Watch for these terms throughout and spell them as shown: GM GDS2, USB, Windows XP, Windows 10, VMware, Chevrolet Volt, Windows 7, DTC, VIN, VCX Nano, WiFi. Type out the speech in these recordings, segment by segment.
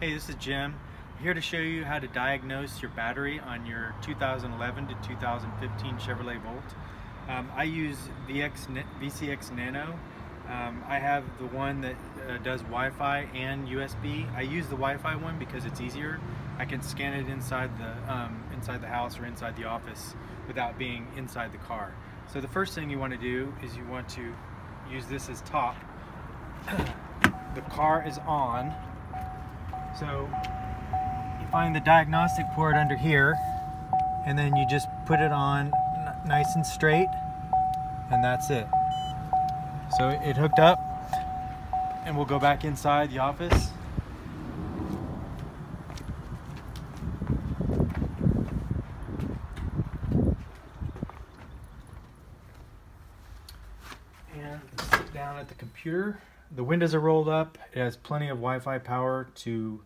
Hey, this is Jim. I'm here to show you how to diagnose your battery on your 2011 to 2015 Chevrolet Volt. I use VCX Nano. I have the one that does Wi-Fi and USB. I use the Wi-Fi one because it's easier. I can scan it inside the house or inside the office without being inside the car. So the first thing you want to do is you want to use this as top. The car is on. So you find the diagnostic port under here, and then you just put it on nice and straight, and that's it. So it hooked up, and we'll go back inside the office. And sit down at the computer. The windows are rolled up. It has plenty of Wi-Fi power to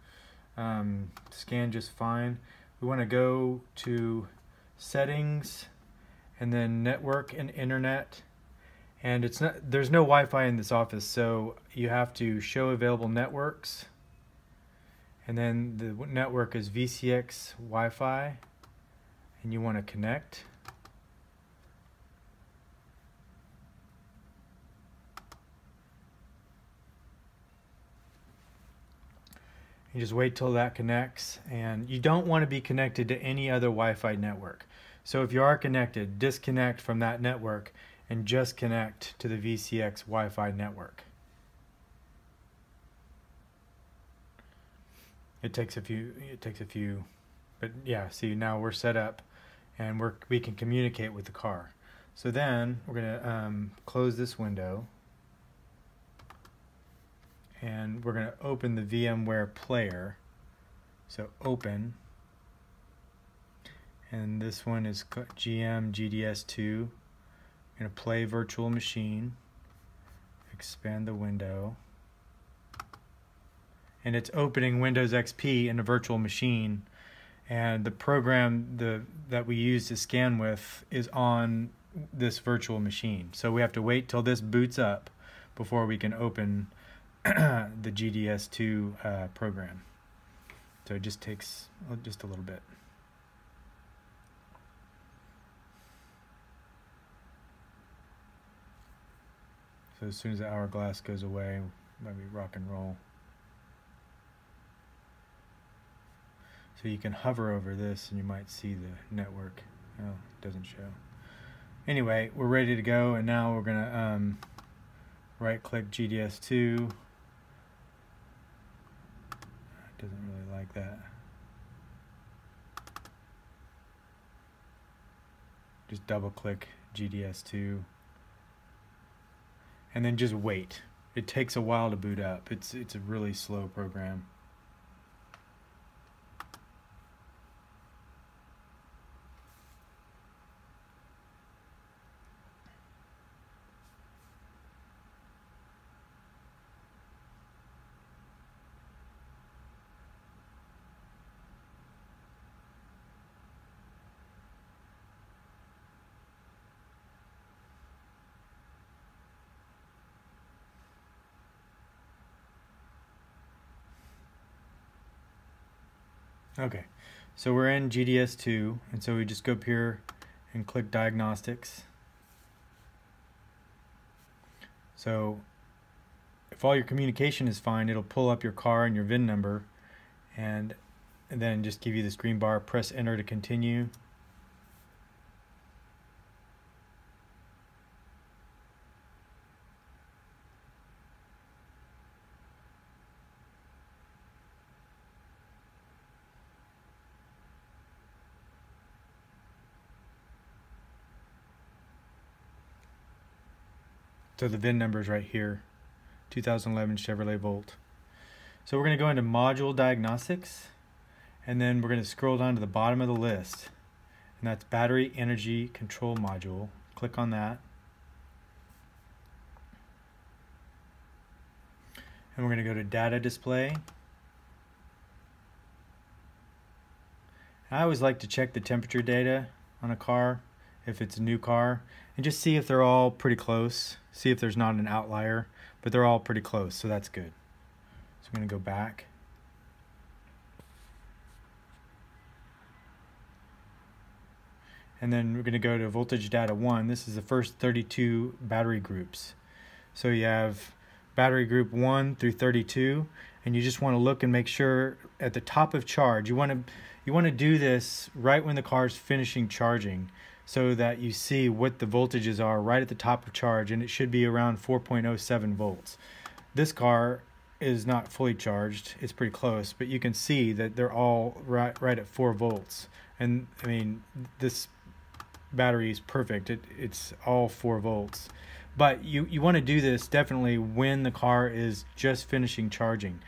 scan just fine. We want to go to settings and then network and internet. And there's no Wi-Fi in this office, so you have to show available networks. And then the network is VCX Wi-Fi, and you want to connect. You just wait till that connects, and you don't want to be connected to any other Wi-Fi network. So if you are connected, disconnect from that network and just connect to the VCX Wi-Fi network. It takes a few, but yeah, see, now we're set up and we can communicate with the car. So then we're gonna close this window, and we're gonna open the VMware player. So open, and this one is GM GDS2. I'm going to play virtual machine, expand the window, and it's opening Windows XP in a virtual machine, and the program that we use to scan with is on this virtual machine. So we have to wait till this boots up before we can open the GDS2 program. So it just takes just a little bit. So as soon as the hourglass goes away, maybe rock and roll. So you can hover over this and you might see the network. Oh, it doesn't show. Anyway, we're ready to go, and now we're gonna right click GDS2. It doesn't really like that. Just double click GDS2. And then just wait. It takes a while to boot up. It's a really slow program. Okay, so we're in GDS2, and so we just go up here and click diagnostics. So if all your communication is fine, it'll pull up your car and your VIN number, and then just give you this green bar. Press enter to continue. So the VIN number is right here, 2011 Chevrolet Volt. So we're going to go into module diagnostics, and then we're going to scroll down to the bottom of the list, and that's battery energy control module. Click on that, and we're going to go to data display. I always like to check the temperature data on a car if it's a new car, and just see if they're all pretty close. See if there's not an outlier, but they're all pretty close, so that's good. So I'm going to go back, and then we're going to go to voltage data 1. This is the first 32 battery groups. So you have battery group 1 through 32, and you just want to look and make sure at the top of charge. You want to do this right when the car's finishing charging, so that you see what the voltages are right at the top of charge, and it should be around 4.07 volts. This car is not fully charged, it's pretty close, but you can see that they're all right at 4 volts. And I mean, this battery is perfect, it's all 4 volts. But you want to do this definitely when the car is just finishing charging.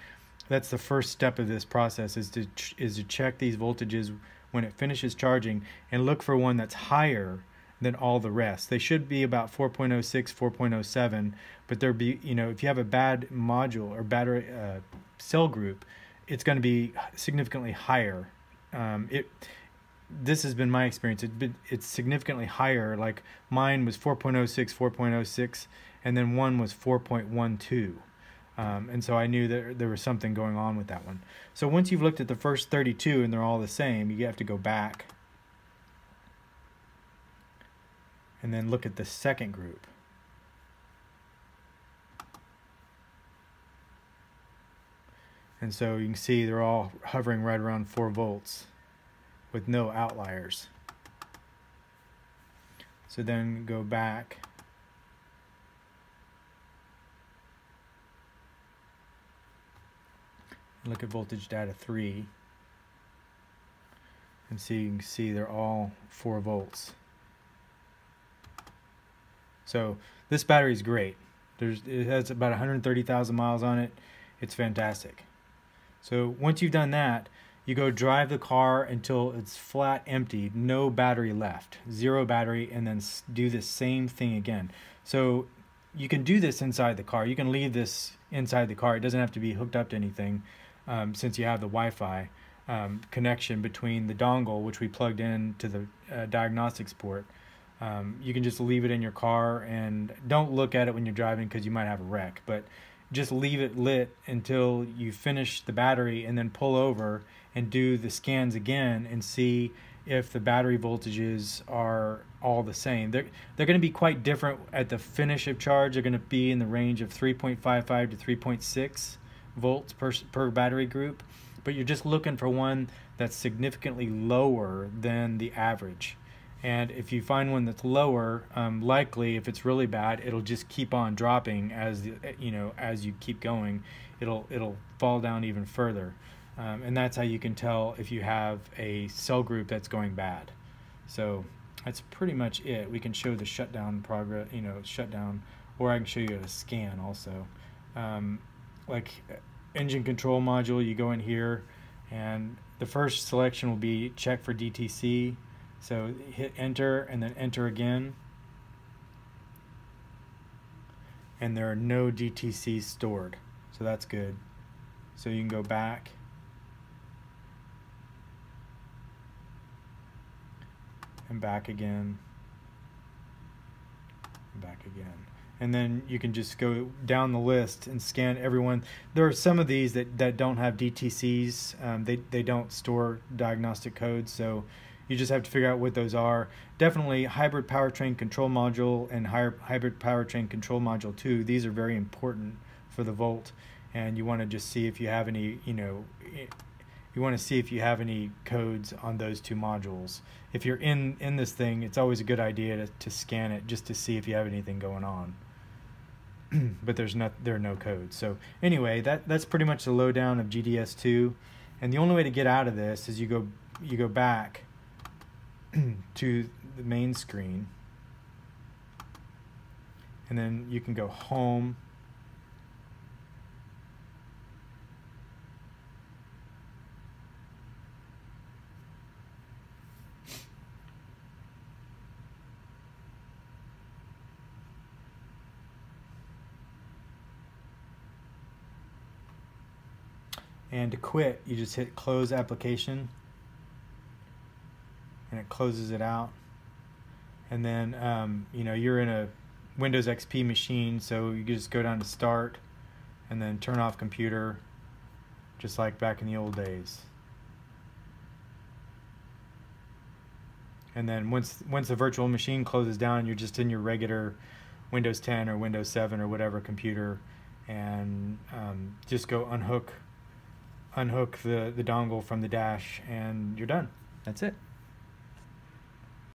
That's the first step of this process, is to check these voltages when it finishes charging, and look for one that's higher than all the rest. They should be about 4.06, 4.07, but there be, you know, if you have a bad module or battery cell group, it's going to be significantly higher. This has been my experience. It's significantly higher. Like mine was 4.06, 4.06, and then one was 4.12. And so I knew that there was something going on with that one. So once you've looked at the first 32 and they're all the same, you have to go back and then look at the second group. And so you can see they're all hovering right around 4 volts with no outliers. So then go back. Look at voltage data 3, and so you can see they're all 4 volts. So this battery is great. It has about 130,000 miles on it. It's fantastic. So once you've done that, you go drive the car until it's flat empty, no battery left, 0 battery, and then do the same thing again. So you can do this inside the car. You can leave this inside the car. It doesn't have to be hooked up to anything. Since you have the Wi-Fi connection between the dongle, which we plugged in to the diagnostics port, you can just leave it in your car, and don't look at it when you're driving because you might have a wreck, but just leave it lit until you finish the battery, and then pull over and do the scans again and see if the battery voltages are all the same. They're going to be quite different at the finish of charge. They're going to be in the range of 3.55 to 3.6. volts per battery group, but you're just looking for one that's significantly lower than the average. And if you find one that's lower, likely if it's really bad, it'll just keep on dropping as as you keep going. It'll fall down even further, and that's how you can tell if you have a cell group that's going bad. So that's pretty much it. We can show the shutdown progress, shutdown, or I can show you a scan also. Like engine control module, you go in here, and the first selection will be check for DTC. So hit enter and then enter again. And there are no DTCs stored, so that's good. So you can go back. And back again. And back again. And then you can just go down the list and scan everyone. There are some of these that don't have DTCs. They don't store diagnostic codes, so you just have to figure out what those are. Definitely hybrid powertrain control module and hybrid powertrain control module 2. These are very important for the Volt, and you want to just see if you have any, you want to see if you have any codes on those two modules. If you're in this thing, it's always a good idea to scan it just to see if you have anything going on. But there are no codes. So anyway, that's pretty much the lowdown of GDS2, and the only way to get out of this is you go back to the main screen, and then you can go home, and to quit you just hit close application, and it closes it out. And then you're in a Windows XP machine, so you just go down to start and then turn off computer, just like back in the old days. And then once the virtual machine closes down, you're just in your regular Windows 10 or Windows 7 or whatever computer, and just go unhook the dongle from the dash, and you're done. That's it.